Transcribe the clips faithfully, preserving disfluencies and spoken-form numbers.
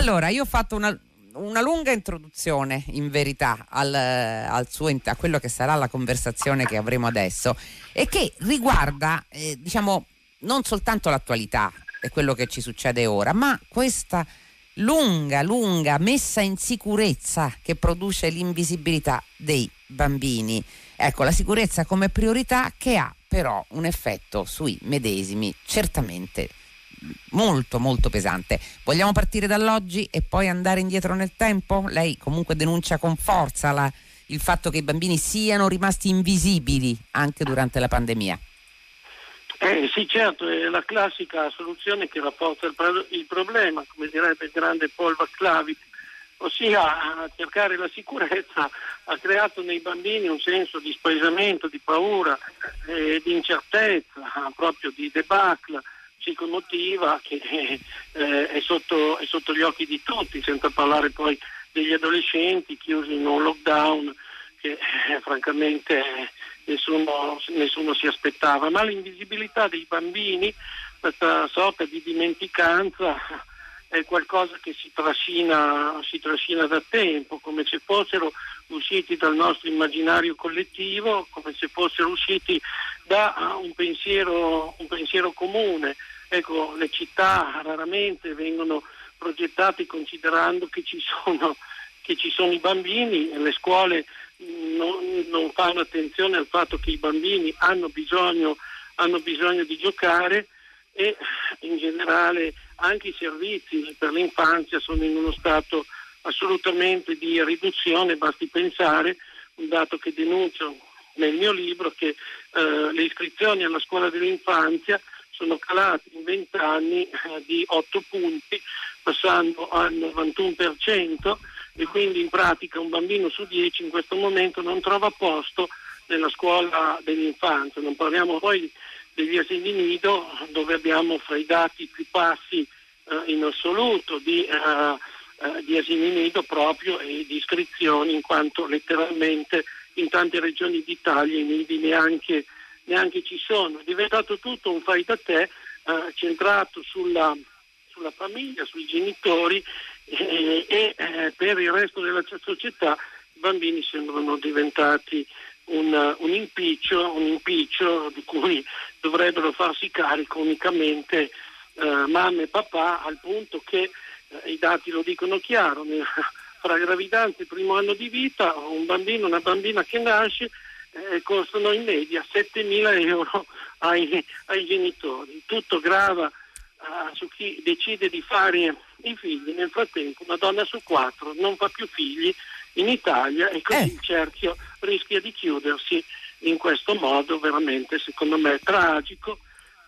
Allora, io ho fatto una, una lunga introduzione, in verità, al, al suo, a quello che sarà la conversazione che avremo adesso, e che riguarda, eh, diciamo, non soltanto l'attualità e quello che ci succede ora, ma questa lunga, lunga messa in sicurezza che produce l'invisibilità dei bambini. Ecco, la sicurezza come priorità, che ha però un effetto sui medesimi certamente molto molto pesante. Vogliamo partire dall'oggi e poi andare indietro nel tempo? Lei comunque denuncia con forza la, il fatto che i bambini siano rimasti invisibili anche durante la pandemia. Eh, sì, certo, è la classica soluzione che rafforza il, pro- il problema, come direbbe il grande Paul Watzlawick, ossia cercare la sicurezza ha creato nei bambini un senso di spaesamento, di paura, eh, di incertezza, proprio di debacle psicomotiva che eh, è, sotto, è sotto gli occhi di tutti, senza parlare poi degli adolescenti chiusi in un lockdown che eh, francamente nessuno, nessuno si aspettava, ma l'invisibilità dei bambini, questa sorta di dimenticanza, è qualcosa che si trascina, si trascina da tempo, come se fossero usciti dal nostro immaginario collettivo, come se fossero usciti da un pensiero, un pensiero comune. Ecco, le città raramente vengono progettate considerando che ci sono, che ci sono i bambini, le scuole non, non fanno attenzione al fatto che i bambini hanno bisogno, hanno bisogno di giocare, e in generale anche i servizi per l'infanzia sono in uno stato assolutamente di riduzione. Basti pensare, un dato che denuncio nel mio libro, che eh, le iscrizioni alla scuola dell'infanzia sono calate in venti anni eh, di otto punti, passando al novantuno per cento, e quindi in pratica un bambino su dieci in questo momento non trova posto nella scuola dell'infanzia. Non parliamo poi degli asili nido, dove abbiamo fra i dati più bassi eh, in assoluto di, eh, eh, di asili nido proprio e di iscrizioni, in quanto letteralmente in tante regioni d'Italia i nidi neanche, neanche ci sono. È diventato tutto un fai da te eh, centrato sulla, sulla famiglia, sui genitori, e eh, eh, per il resto della società i bambini sembrano diventati Un, un impiccio, un impiccio di cui dovrebbero farsi carico unicamente eh, mamma e papà, al punto che eh, i dati lo dicono chiaro: fra gravidanza e primo anno di vita, un bambino, una bambina che nasce eh, costano in media settemila euro ai, ai genitori. Tutto grava eh, su chi decide di fare i figli. Nel frattempo una donna su quattro non fa più figli in Italia, e così eh. il cerchio rischia di chiudersi in questo modo veramente, secondo me, tragico,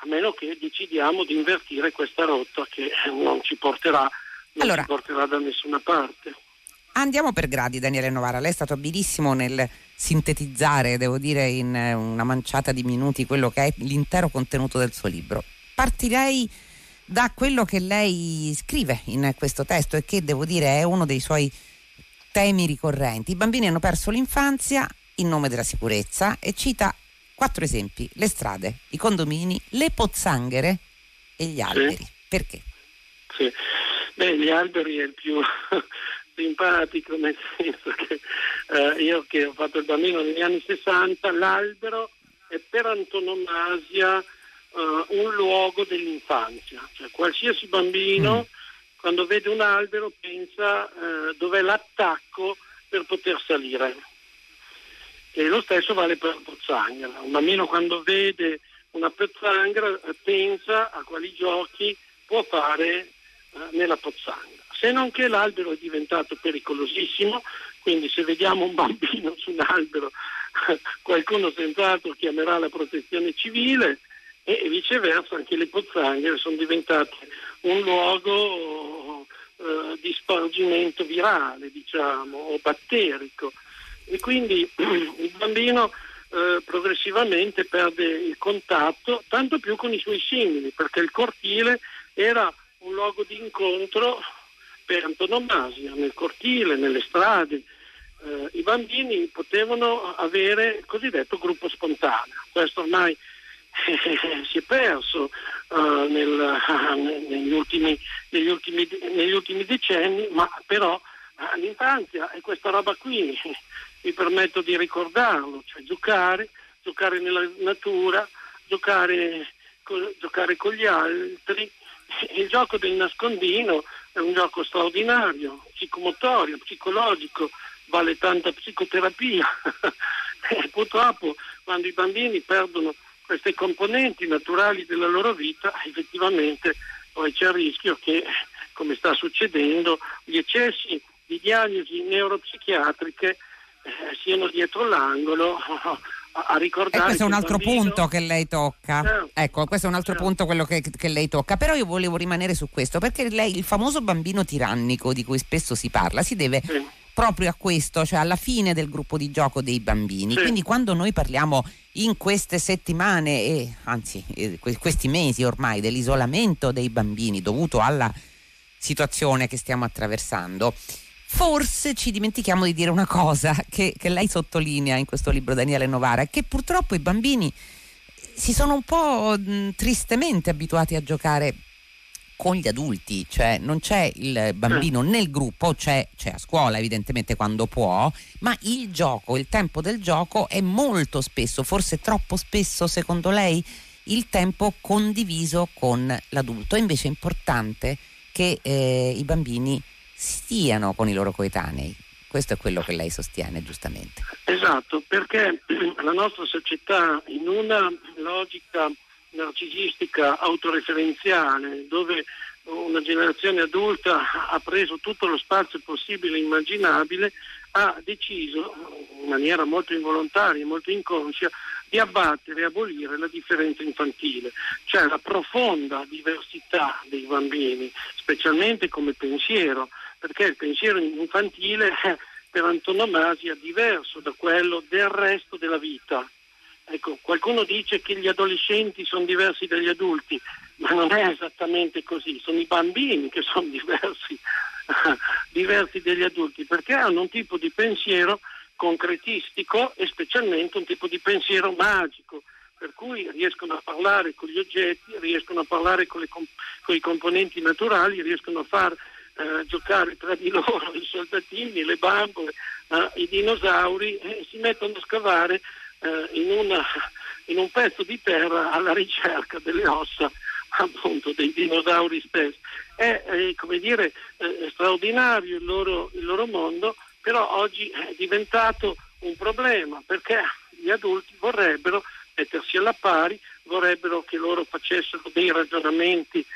a meno che decidiamo di invertire questa rotta, che non ci porterà, non allora, ci porterà da nessuna parte. Andiamo per gradi, Daniele Novara. Lei è stato abilissimo nel sintetizzare, devo dire, in una manciata di minuti quello che è l'intero contenuto del suo libro. Partirei da quello che lei scrive in questo testo e che, devo dire, è uno dei suoi temi ricorrenti. I bambini hanno perso l'infanzia in nome della sicurezza, e cita quattro esempi: le strade, i condomini, le pozzanghere e gli alberi. Sì. Perché? Sì. Beh, gli alberi è il più simpatico, nel senso che eh, io che ho fatto il bambino negli anni sessanta, l'albero è per antonomasia eh, un luogo dell'infanzia, cioè qualsiasi bambino mm. quando vede un albero pensa eh, dov'è l'attacco per poter salire. E lo stesso vale per la pozzanghera. Un bambino quando vede una pozzanghera pensa a quali giochi può fare eh, nella pozzanghera. Se non che l'albero è diventato pericolosissimo, quindi se vediamo un bambino su un albero qualcuno senz'altro chiamerà la protezione civile, e viceversa anche le pozzanghere sono diventate un luogo eh, di spargimento virale, diciamo, o batterico, e quindi il bambino eh, progressivamente perde il contatto, tanto più con i suoi simili, perché il cortile era un luogo di incontro per antonomasia. Nel cortile, nelle strade, eh, i bambini potevano avere il cosiddetto gruppo spontaneo. Questo ormai si è perso uh, nel, uh, negli, ultimi, negli, ultimi, negli ultimi decenni, ma però uh, l'infanzia è questa roba qui, mi permetto di ricordarlo, cioè giocare, giocare nella natura, giocare, co- giocare con gli altri. Il gioco del nascondino è un gioco straordinario, psicomotorio, psicologico, vale tanta psicoterapia. E purtroppo quando i bambini perdono queste componenti naturali della loro vita, effettivamente poi c'è il rischio che, come sta succedendo, gli eccessi di diagnosi neuropsichiatriche eh, siano dietro l'angolo a, a ricordare. E questo è un altro bambino... punto che lei tocca. Certo. Ecco, questo è un altro certo. punto quello che, che lei tocca. Però io volevo rimanere su questo, perché lei, il famoso bambino tirannico di cui spesso si parla, si deve... Sì. Proprio a questo, cioè alla fine del gruppo di gioco dei bambini. Sì. Quindi quando noi parliamo in queste settimane, e anzi eh, questi mesi ormai, dell'isolamento dei bambini dovuto alla situazione che stiamo attraversando, forse ci dimentichiamo di dire una cosa che, che lei sottolinea in questo libro, Daniele Novara, che purtroppo i bambini si sono un po' mh, tristemente abituati a giocare con gli adulti, cioè non c'è il bambino nel gruppo, c'è, c'è a scuola evidentemente quando può, ma il gioco, il tempo del gioco è molto spesso, forse troppo spesso secondo lei, il tempo condiviso con l'adulto. Invece è importante che eh, i bambini stiano con i loro coetanei, questo è quello che lei sostiene giustamente. Esatto, perché la nostra società, in una logica narcisistica autoreferenziale, dove una generazione adulta ha preso tutto lo spazio possibile e immaginabile, ha deciso in maniera molto involontaria e molto inconscia di abbattere e abolire la differenza infantile, cioè la profonda diversità dei bambini, specialmente come pensiero, perché il pensiero infantile è per antonomasia diverso da quello del resto della vita. Ecco, qualcuno dice che gli adolescenti sono diversi dagli adulti, ma non è esattamente così, sono i bambini che sono diversi, diversi dagli adulti, perché hanno un tipo di pensiero concretistico e specialmente un tipo di pensiero magico, per cui riescono a parlare con gli oggetti, riescono a parlare con, le comp- con i componenti naturali, riescono a far eh, giocare tra di loro i soldatini, le bambole, eh, i dinosauri, e si mettono a scavare In, una, in un pezzo di terra alla ricerca delle ossa, appunto, dei dinosauri stessi. È, è come dire, è straordinario il loro, il loro mondo, però oggi è diventato un problema, perché gli adulti vorrebbero mettersi alla pari, vorrebbero che loro facessero dei ragionamenti eh,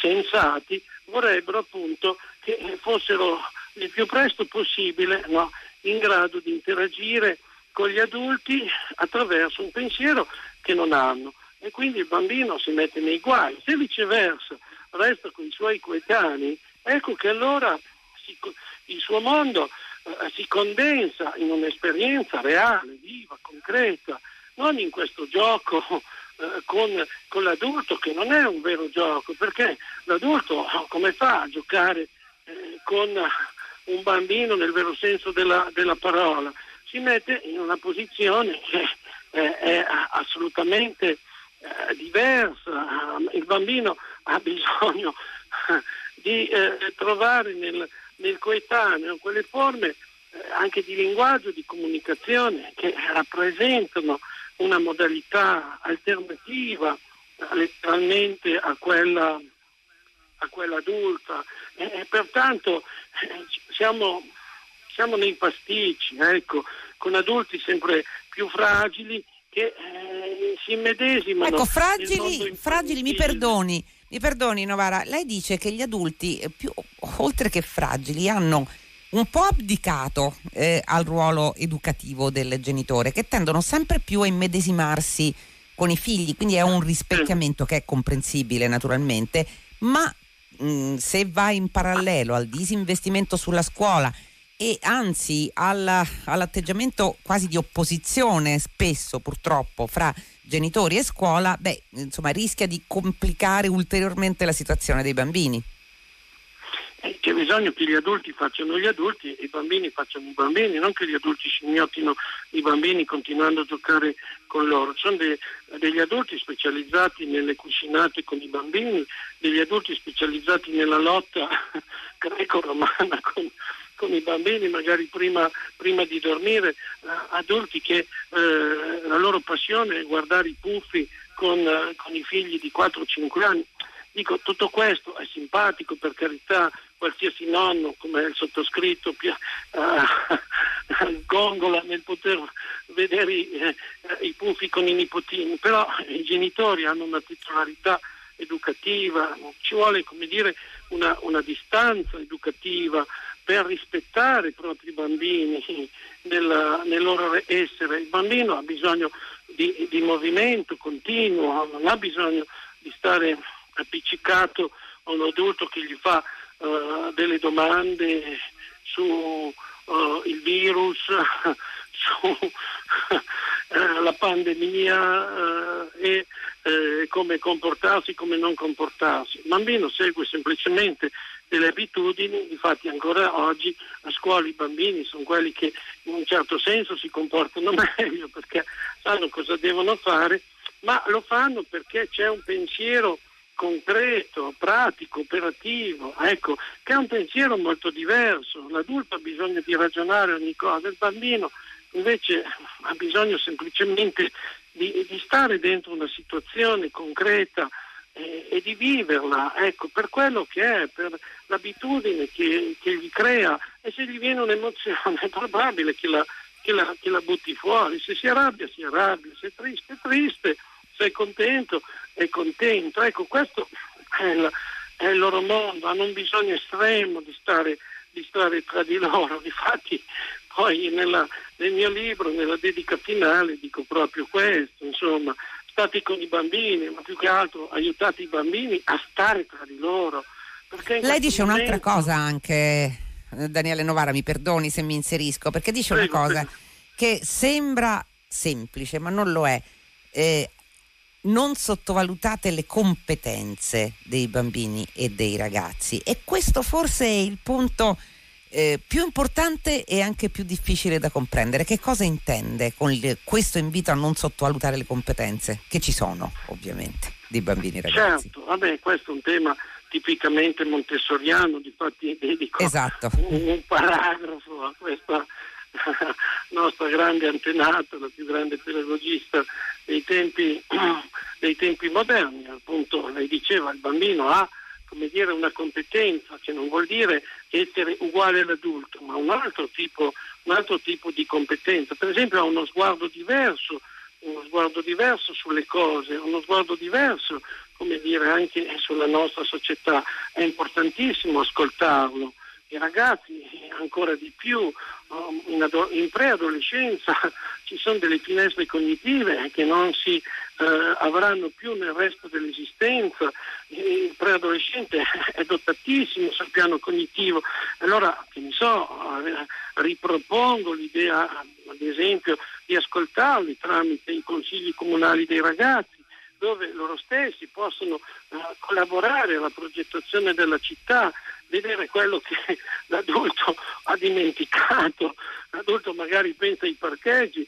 sensati, vorrebbero appunto che fossero il più presto possibile, no, in grado di interagire con gli adulti attraverso un pensiero che non hanno, e quindi il bambino si mette nei guai. Se viceversa resta con i suoi coetanei, ecco che allora si, il suo mondo eh, si condensa in un'esperienza reale, viva, concreta, non in questo gioco eh, con, con l'adulto, che non è un vero gioco, perché l'adulto come fa a giocare eh, con un bambino nel vero senso della, della parola? Si mette in una posizione che eh, è assolutamente eh, diversa. Il bambino ha bisogno eh, di eh, trovare nel, nel coetaneo quelle forme eh, anche di linguaggio, di comunicazione, che rappresentano una modalità alternativa eh, letteralmente a quella, a quella adulta, e, e pertanto eh, siamo Siamo nei pasticci, ecco, con adulti sempre più fragili che eh, si immedesimano. Ecco, fragili, fragili, mi perdoni, mi perdoni Novara, lei dice che gli adulti, più, oltre che fragili, hanno un po' abdicato eh, al ruolo educativo del genitore, che tendono sempre più a immedesimarsi con i figli, quindi è un rispecchiamento che è comprensibile naturalmente, ma mh, se va in parallelo al disinvestimento sulla scuola, e anzi alla, all'atteggiamento quasi di opposizione spesso purtroppo fra genitori e scuola, beh, insomma rischia di complicare ulteriormente la situazione dei bambini. C'è bisogno che gli adulti facciano gli adulti e i bambini facciano i bambini, non che gli adulti scimmiottino i bambini continuando a giocare con loro. Sono de, degli adulti specializzati nelle cucinate con i bambini, degli adulti specializzati nella lotta greco-romana con, con i bambini, magari prima, prima di dormire, adulti che eh, la loro passione è guardare i puffi con, con i figli di quattro o cinque anni. Dico, tutto questo è simpatico, per carità, qualsiasi nonno, come il sottoscritto, pia, uh, gongola nel poter vedere i, eh, i puffi con i nipotini, però i genitori hanno una titolarità educativa, ci vuole, come dire, una, una distanza educativa per rispettare i propri bambini nel, nel loro essere. Il bambino ha bisogno di, di movimento continuo, non ha bisogno di stare appiccicato a un adulto che gli fa uh, delle domande su uh, il virus, su uh, la pandemia uh, e uh, come comportarsi, come non comportarsi. Il bambino segue semplicemente delle abitudini, infatti ancora oggi a scuola i bambini sono quelli che in un certo senso si comportano meglio perché sanno cosa devono fare, ma lo fanno perché c'è un pensiero concreto, pratico, operativo, ecco, che è un pensiero molto diverso. L'adulto ha bisogno di ragionare ogni cosa, il bambino invece ha bisogno semplicemente di, di stare dentro una situazione concreta eh, e di viverla, ecco, per quello che è, per l'abitudine che, che gli crea, e se gli viene un'emozione è probabile che la, che, la, che la butti fuori, se si arrabbia si arrabbia, se è triste è triste, se è contento è contento, ecco, questo è il, è il loro mondo, hanno un bisogno estremo di stare, di stare tra di loro. Difatti poi nella, nel mio libro, nella dedica finale, dico proprio questo, insomma, state con i bambini, ma più che altro aiutate i bambini a stare tra di loro. Perché lei dice momento... un'altra cosa anche, Daniele Novara, mi perdoni se mi inserisco, perché dice prego, una cosa prego. Che sembra semplice ma non lo è. Eh, non sottovalutate le competenze dei bambini e dei ragazzi, e questo forse è il punto eh, più importante e anche più difficile da comprendere. Che cosa intende con il, questo invito a non sottovalutare le competenze che ci sono ovviamente dei bambini e ragazzi? Certo, vabbè, questo è un tema tipicamente montessoriano, difatti dedico esatto. un, un paragrafo a questa nostra grande antenata, la più grande pedagogista dei tempi, dei tempi moderni. Appunto lei diceva, il bambino ha, come dire, una competenza che non vuol dire essere uguale all'adulto, ma un altro tipo, un altro tipo di competenza. Per esempio ha uno sguardo diverso, uno sguardo diverso sulle cose, uno sguardo diverso, come dire, anche sulla nostra società. È importantissimo ascoltarlo. I ragazzi ancora di più, in, ado- in preadolescenza ci sono delle finestre cognitive che non si eh, avranno più nel resto dell'esistenza. Il preadolescente è dotatissimo sul piano cognitivo, allora, che ne so, ripropongo l'idea, ad esempio, di ascoltarli tramite i consigli comunali dei ragazzi, dove loro stessi possono eh, collaborare alla progettazione della città, vedere quello che l'adulto ha dimenticato. L'adulto magari pensa ai parcheggi,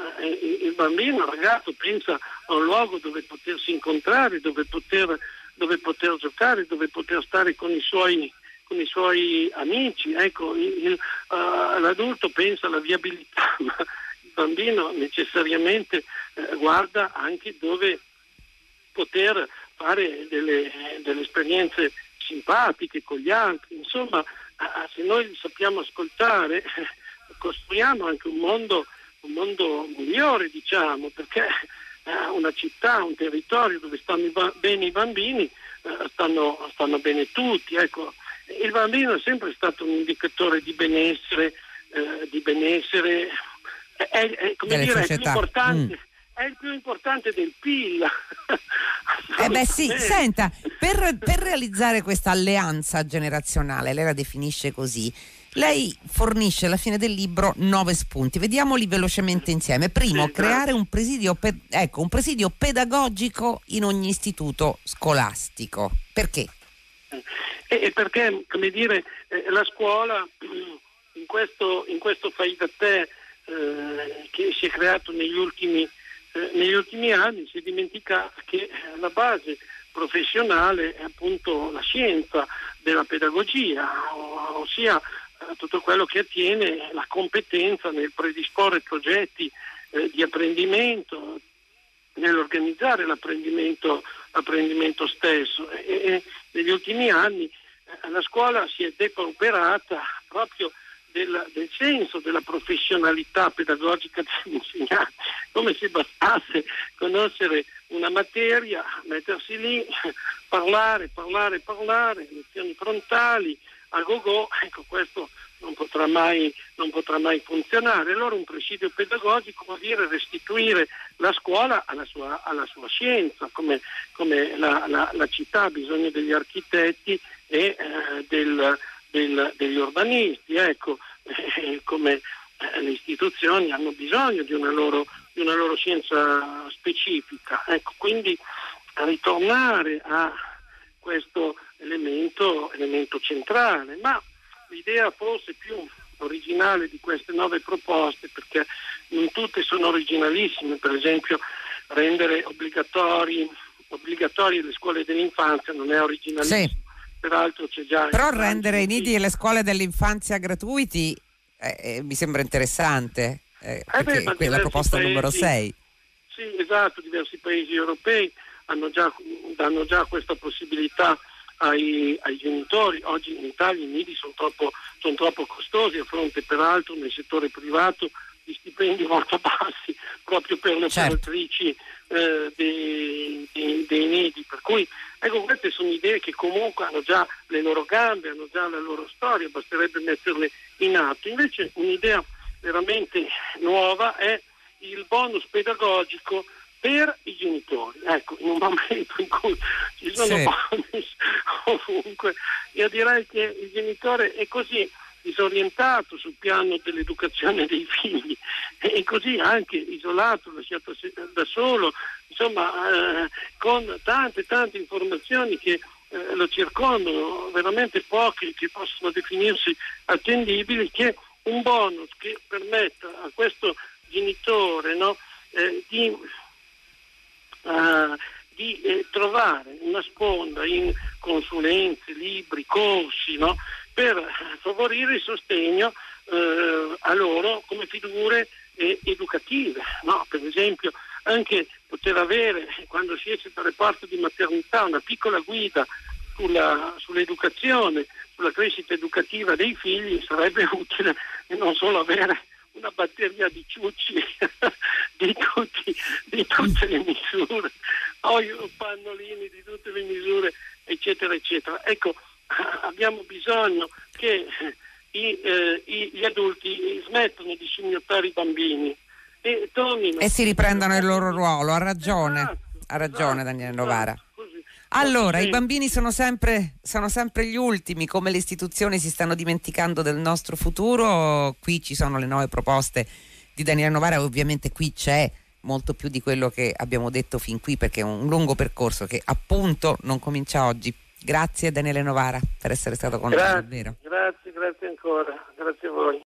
eh, il bambino, il ragazzo pensa a un luogo dove potersi incontrare, dove poter, dove poter giocare, dove poter stare con i suoi, con i suoi amici. Ecco, il, uh, l'adulto pensa alla viabilità, ma il bambino necessariamente eh, guarda anche dove poter fare delle, delle esperienze simpatiche con gli altri. Insomma, se noi sappiamo ascoltare costruiamo anche un mondo, un mondo migliore, diciamo, perché una città, un territorio dove stanno bene i bambini stanno, stanno bene tutti. Ecco, il bambino è sempre stato un indicatore di benessere, eh, di benessere è, è, come dire, è più importante mm. è il più importante del P I L. Eh beh sì, senta, per, per realizzare questa alleanza generazionale, lei la definisce così, lei fornisce alla fine del libro nove spunti, vediamoli velocemente insieme. Primo, creare un presidio, ecco, un presidio pedagogico in ogni istituto scolastico. Perché? E perché, come dire, la scuola in questo, in questo fai da te eh, che si è creato negli ultimi, eh, negli ultimi anni, si dimentica che la base professionale è appunto la scienza della pedagogia, ossia tutto quello che attiene la competenza nel predisporre progetti eh, di apprendimento, nell'organizzare l'apprendimento, l'apprendimento stesso. E, e negli ultimi anni eh, la scuola si è depauperata proprio del, del senso della professionalità pedagogica dell'insegnante, come se bastasse conoscere una materia, mettersi lì, parlare, parlare, parlare, lezioni frontali, a go-go. Ecco, questo non potrà mai, non potrà mai funzionare. Allora un presidio pedagogico vuol dire restituire la scuola alla sua, alla sua scienza, come, come la, la, la città ha bisogno degli architetti e eh, del, del, degli urbanisti, ecco, eh, come eh, le istituzioni hanno bisogno di una loro, di una loro scienza specifica. Ecco, quindi ritornare a questo elemento, elemento centrale, ma l'idea forse più originale di queste nuove proposte, perché non tutte sono originalissime, per esempio rendere obbligatori obbligatorie le scuole dell'infanzia non è originalissimo, sì. Peraltro c'è già, però rendere i nidi e le scuole dell'infanzia gratuiti eh, eh, mi sembra interessante, eh, eh beh, perché è la proposta paesi, numero sei. Sì, esatto, diversi paesi europei hanno già, danno già questa possibilità ai, ai genitori. Oggi in Italia i nidi sono troppo, sono troppo costosi, a fronte peraltro nel settore privato di stipendi molto bassi proprio per le operatrici eh, dei, dei, dei nidi. Per cui ecco, queste sono idee che comunque hanno già le loro gambe, hanno già la loro storia, basterebbe metterle in atto. Invece un'idea veramente nuova è il bonus pedagogico per i genitori, ecco, in un momento in cui ci sono sì. bonus ovunque. Io direi che il genitore è così disorientato sul piano dell'educazione dei figli, e così anche isolato, lasciato da solo, insomma, eh, con tante tante informazioni che eh, lo circondano, veramente poche che possono definirsi attendibili, che un bonus che permetta a questo genitore, no, eh, di Uh, di eh, trovare una sponda in consulenze, libri, corsi, no? Per favorire il sostegno eh, a loro come figure eh, educative, no? Per esempio anche poter avere, quando si esce dal reparto di maternità, una piccola guida sulla, sull'educazione, sulla crescita educativa dei figli sarebbe utile, e non solo avere una batteria di ciucci di, tutti, di tutte le misure, o pannolini di tutte le misure, eccetera, eccetera. Ecco, abbiamo bisogno che i, eh, gli adulti smettano di scimmiottare i bambini e tornino e si riprendano il loro ruolo. Ha ragione, esatto, ha ragione, esatto, Daniele Novara. Esatto. Allora, i bambini sono sempre, sono sempre gli ultimi, come le istituzioni si stanno dimenticando del nostro futuro. Qui ci sono le nuove proposte di Daniele Novara, ovviamente qui c'è molto più di quello che abbiamo detto fin qui, perché è un lungo percorso che appunto non comincia oggi. Grazie Daniele Novara per essere stato con noi. Grazie, grazie ancora, grazie a voi.